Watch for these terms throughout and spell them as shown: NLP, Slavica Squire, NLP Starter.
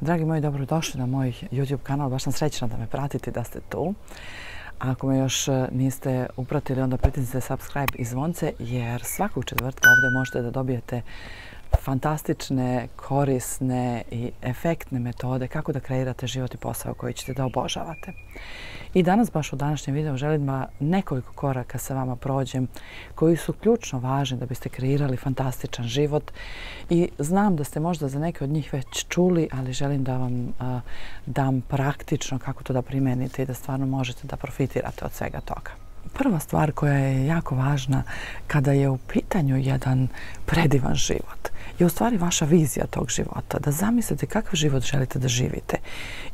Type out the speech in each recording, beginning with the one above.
Dragi moji, dobrodošli na moj YouTube kanal. Baš sam srećna da me pratite, da ste tu. A ako me još niste upratili, onda pritisnite subscribe i zvonce, jer svakog četvrtka ovdje možete da dobijete fantastične, korisne i efektne metode kako da kreirate život i posao koji ćete da obožavate. I danas, baš u današnjem videu, želim nekoliko koraka sa vama prođem koji su ključno važni da biste kreirali fantastičan život. I znam da ste možda za neke od njih već čuli, ali želim da vam dam praktično kako to da primenite i da stvarno možete da profitirate od svega toga. Prva stvar koja je jako važna kada je u pitanju jedan predivan život je u stvari vaša vizija tog života. Da zamislite kakav život želite da živite.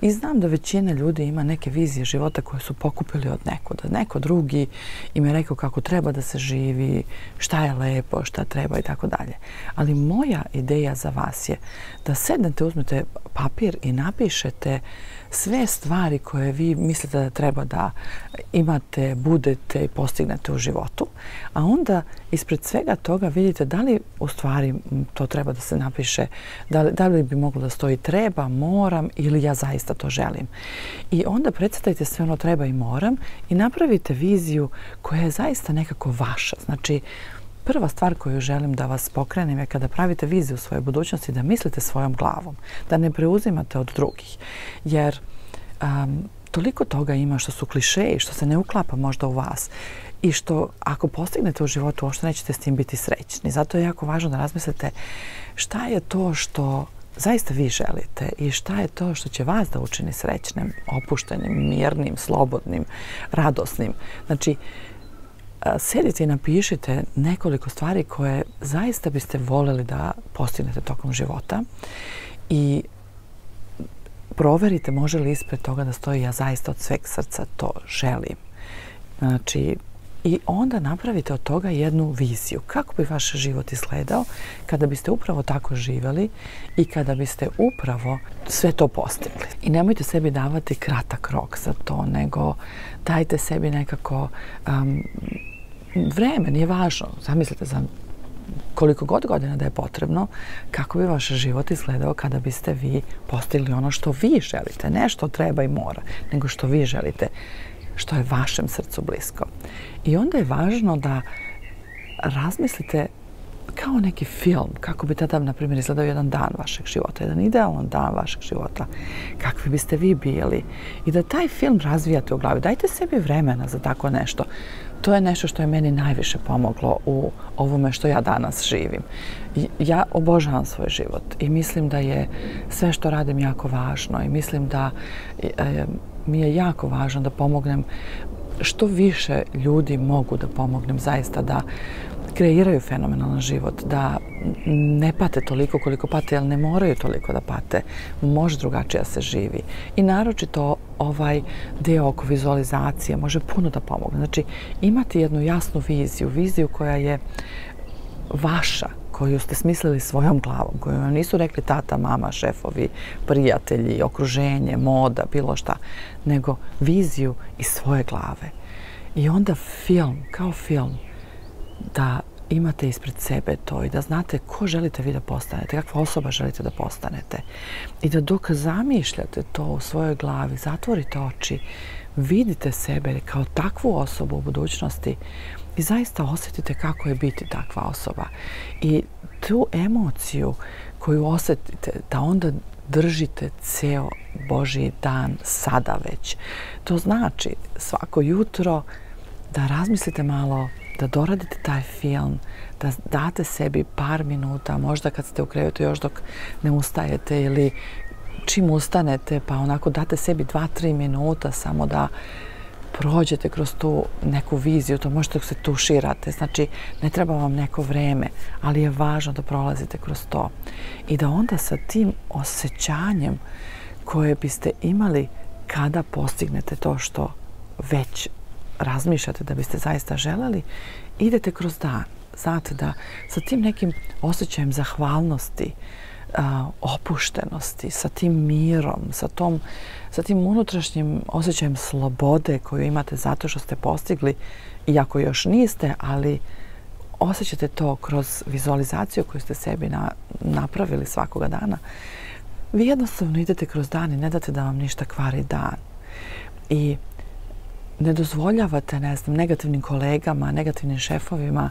I znam da većina ljudi ima neke vizije života koje su pokupili od nekoga. Neko drugi im je rekao kako treba da se živi, šta je lepo, šta treba i tako dalje. Ali moja ideja za vas je da sednete, uzmete papir i napišete sve stvari koje vi mislite da treba da imate, budete i postignete u životu, a onda ispred svega toga vidite da li u stvari to treba da se napiše, da li bi moglo da stoji treba, moram ili ja zaista to želim. I onda predstavite sve ono treba i moram i napravite viziju koja je zaista nekako vaša. Znači, prva stvar koju želim da vas pokrenem je kada pravite viziju svoje budućnosti da mislite svojom glavom, da ne preuzimate od drugih. Jer toliko toga ima što su klišeji, što se ne uklapa možda u vas i što ako postignete u životu uopšte nećete s tim biti srećni. Zato je jako važno da razmislite šta je to što zaista vi želite i šta je to što će vas da učini srećnim, opuštenim, mirnim, slobodnim, radosnim. Znači, sedite i napišite nekoliko stvari koje zaista biste voljeli da postignete tokom života i proverite može li ispred toga da stoji ja zaista od sveg srca to želim. Znači, i onda napravite od toga jednu viziju. Kako bi vaš život izgledao kada biste upravo tako živjeli i kada biste upravo sve to postigli. I nemojte sebi davati kratak rok za to, nego dajte sebi nekako vreme, nije važno. Zamislite za koliko god godina da je potrebno, kako bi vaš život izgledao kada biste vi postigli ono što vi želite. Ne što treba i mora, nego što vi želite, što je vašem srcu blisko. I onda je važno da razmislite kao neki film, kako bi tada, na primjer, izgledao jedan dan vašeg života, jedan idealan dan vašeg života, kakvi biste vi bili. I da taj film razvijate u glavi. Dajte sebi vremena za tako nešto. To je nešto što je meni najviše pomoglo u ovome što ja danas živim. Ja obožavam svoj život i mislim da je sve što radim jako važno i mislim da mi je jako važno da pomognem što više ljudi mogu da pomognem zaista da kreiraju fenomenalan život, da ne pate toliko koliko pate, jer ne moraju toliko da pate. Može drugačije se živi. I naročito ovaj deo oko vizualizacije može puno da pomogne. Znači, imati jednu jasnu viziju, viziju koja je vaša, koju ste smislili svojom glavom, koju vam nisu rekli tata, mama, šefovi, prijatelji, okruženje, moda, bilo šta, nego viziju iz svoje glave. I onda film, kao film, da imate ispred sebe to i da znate ko želite vi da postanete, kakva osoba želite da postanete. I da dok zamišljate to u svojoj glavi, zatvorite oči, vidite sebe kao takvu osobu u budućnosti i zaista osjetite kako je biti takva osoba. I tu emociju koju osjetite, da onda držite ceo Božji dan sada već. To znači svako jutro da razmislite malo, da doradite taj film, da date sebi par minuta, možda kad ste u krevetu još dok ne ustajete ili čim ustanete pa onako date sebi 2-3 minuta samo da prođete kroz tu neku viziju, to možete dok se tuširate, znači ne treba vam neko vreme, ali je važno da prolazite kroz to i da onda sa tim osjećanjem koje biste imali kada postignete to što već razmišljate da biste zaista želeli, idete kroz dan. Znate da sa tim nekim osjećajem zahvalnosti, opuštenosti, sa tim mirom, sa tim unutrašnjim osjećajem slobode koju imate zato što ste postigli, iako još niste, ali osjećate to kroz vizualizaciju koju ste sebi napravili svakoga dana. vi jednostavno idete kroz dan i ne date da vam ništa kvari dan. I ne dozvoljavate, ne znam, negativnim kolegama, negativnim šefovima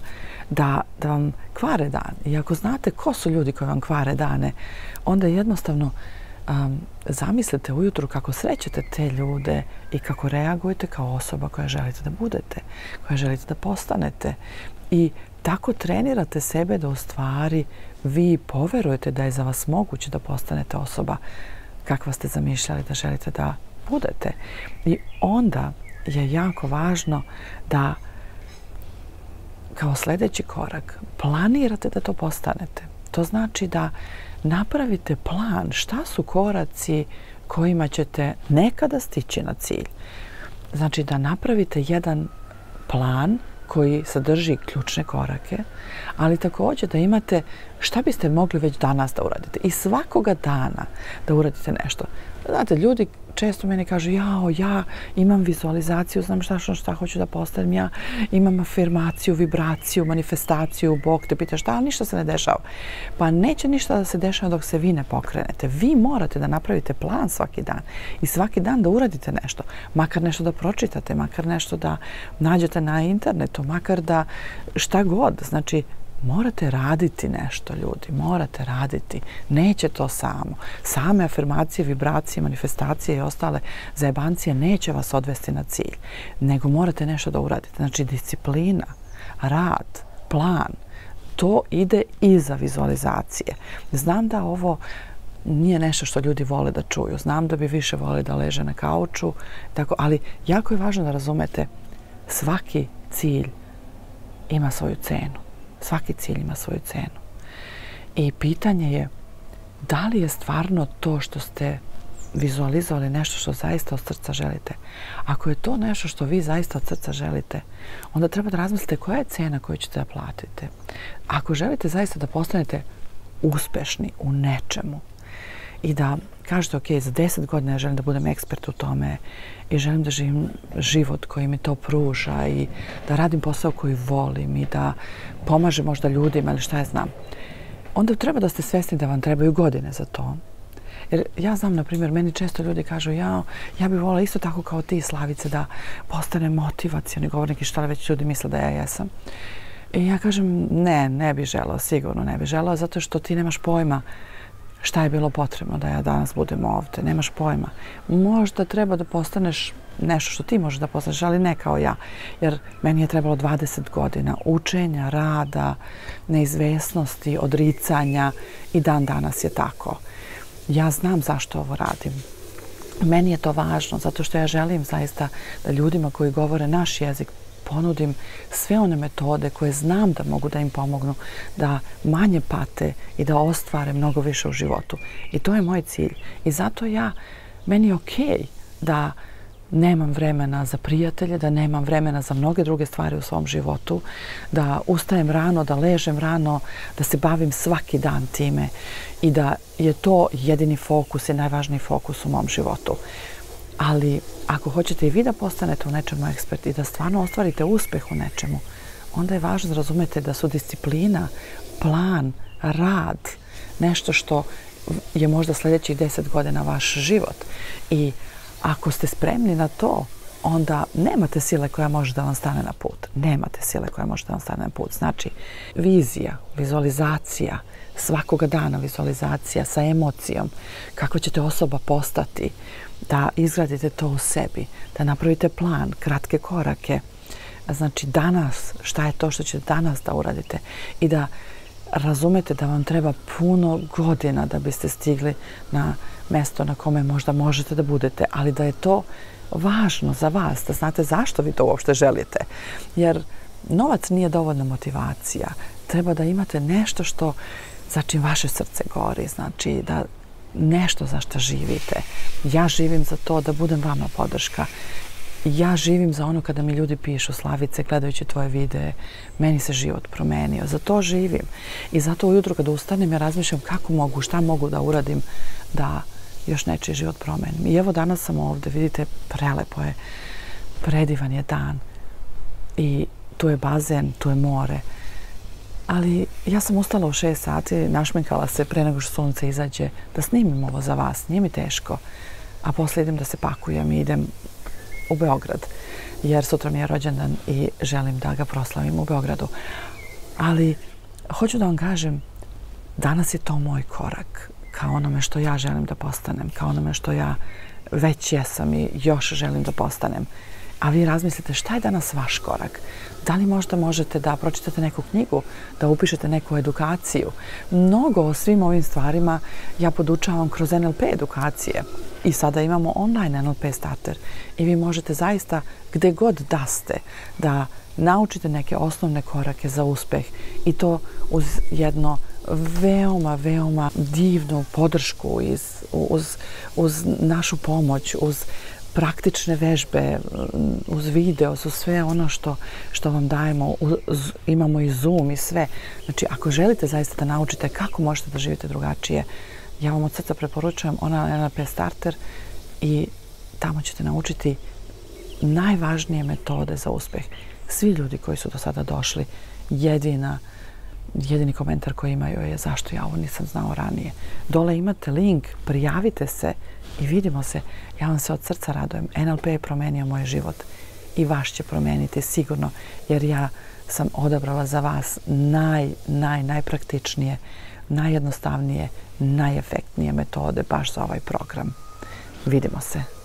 da vam kvare dan. I ako znate ko su ljudi koji vam kvare dane, onda jednostavno zamislite ujutru kako srećete te ljude i kako reagujete kao osoba koja želite da budete, koja želite da postanete. I tako trenirate sebe da u stvari vi poverujete da je za vas moguće da postanete osoba kakva ste zamišljali da želite da budete. I onda je jako važno da kao sljedeći korak planirate da to postanete. To znači da napravite plan šta su koraci kojima ćete nekada stići na cilj. Znači da napravite jedan plan koji sadrži ključne korake, ali također da imate šta biste mogli već danas da uradite. I svakoga dana da uradite nešto. Znate, ljudi često meni kažu, jao, ja imam vizualizaciju, znam šta hoću da postanem, ja imam afirmaciju, vibraciju, manifestaciju, Bog te pita šta, ali ništa se ne dešava. Pa neće ništa da se dešava dok se vi ne pokrenete. Vi morate da napravite plan svaki dan i svaki dan da uradite nešto. Makar nešto da pročitate, makar nešto da nađete na internetu, makar da šta god. Znači, morate raditi nešto, ljudi, morate raditi. Neće to samo. Same afirmacije, vibracije, manifestacije i ostale zajebancije neće vas odvesti na cilj, nego morate nešto da uradite. Znači, disciplina, rad, plan, to ide iza vizualizacije. Znam da ovo nije nešto što ljudi vole da čuju. Znam da bi više vole da leže na kauču, tako, ali jako je važno da razumete, svaki cilj ima svoju cenu. Svaki cilj ima svoju cenu. I pitanje je da li je stvarno to što ste vizualizovali nešto što zaista od srca želite. Ako je to nešto što vi zaista od srca želite, onda treba da razmislite koja je cena koju ćete da platite. Ako želite zaista da postanete uspešni u nečemu i da kažete, ok, za 10 godina želim da budem ekspert u tome i želim da živim život koji mi to pruža i da radim posao koji volim i da pomažem možda ljudima ili šta ja znam, onda treba da ste svjesni da vam trebaju godine za to. Jer ja znam, na primjer, meni često ljudi kažu, ja bih volila isto tako kao ti, Slavice, da postanem motivacioni govornik i šta li već ljudi misle da ja jesam. I ja kažem, ne bih želao, sigurno ne bih želao, zato što ti nemaš pojma šta je bilo potrebno da ja danas budem ovdje, nemaš pojma. Možda treba da postaneš nešto što ti možeš da postaneš, ali ne kao ja. Jer meni je trebalo 20 godina učenja, rada, neizvjesnosti, odricanja i dan danas je tako. Ja znam zašto ovo radim. Meni je to važno, zato što ja želim zaista da ljudima koji govore naš jezik ponudim sve one metode koje znam da mogu da im pomognu, da manje pate i da ostvare mnogo više u životu. I to je moj cilj. I zato meni je okej da nemam vremena za prijatelje, da nemam vremena za mnoge druge stvari u svom životu, da ustajem rano, da ležem rano, da se bavim svaki dan time i da je to jedini fokus i najvažniji fokus u mom životu. Ali ako hoćete i vi da postanete u nečemu ekspert i da stvarno ostvarite uspeh u nečemu, onda je važno da razumete da su disciplina, plan, rad nešto što je možda sljedećih 10 godina vaš život. I ako ste spremni na to, onda nemate sile koja može da vam stane na put. Nemate sile koja može da vam stane na put. Znači, vizija, vizualizacija, svakoga dana vizualizacija sa emocijom, kako ćete osoba postati, da izgradite to u sebi, da napravite plan, kratke korake. Znači, danas, šta je to što ćete danas da uradite i da razumete da vam treba puno godina da biste stigli na mjesto na kome možda možete da budete, ali da je to važno za vas, da znate zašto vi to uopšte želite. Jer novac nije dovoljna motivacija. Treba da imate nešto što, znači, vaše srce gori, znači da nešto za što živite. Ja živim za to da budem vama podrška. Ja živim za ono kada mi ljudi pišu, Slavice, gledajući tvoje videe, meni se život promenio. Za to živim. I zato ujutro kada ustanem ja razmišljam kako mogu, šta mogu da uradim da još nečiji život promenim. I evo danas sam ovdje, vidite, prelepo je, predivan je dan. I tu je bazen, tu je more. Ali ja sam ustala u 6 sati, našminkala se pre nego što sunce izađe da snimim ovo za vas, nije mi teško. A poslije idem da se pakujem i idem u Beograd, jer sutra mi je rođendan i želim da ga proslavim u Beogradu. Ali hoću da vam kažem, danas je to moj korak ka onome što ja želim da postanem, ka onome što ja već jesam i još želim da postanem. A vi razmislite šta je danas vaš korak. Da li možda možete da pročitate neku knjigu, da upišete neku edukaciju. Mnogo o svim ovim stvarima ja podučavam kroz NLP edukacije. I sada imamo online NLP Starter. I vi možete zaista gde god da ste da naučite neke osnovne korake za uspeh. I to uz jedno veoma, veoma divnu podršku, uz našu pomoć, uz praktične vežbe, uz video, su sve ono što vam dajemo, imamo i Zoom i sve. Znači, ako želite zaista da naučite kako možete da živite drugačije, ja vam od srca preporučujem NLP Starter i tamo ćete naučiti najvažnije metode za uspeh. Svi ljudi koji su do sada došli, jedini komentar koji imaju je zašto ja ovo nisam znao ranije. Dole imate link, prijavite se i vidimo se. Ja vam se od srca radujem. NLP je promenio moj život i vaš će promeniti sigurno, jer ja sam odabrala za vas najpraktičnije, najjednostavnije, najefektnije metode baš za ovaj program. Vidimo se.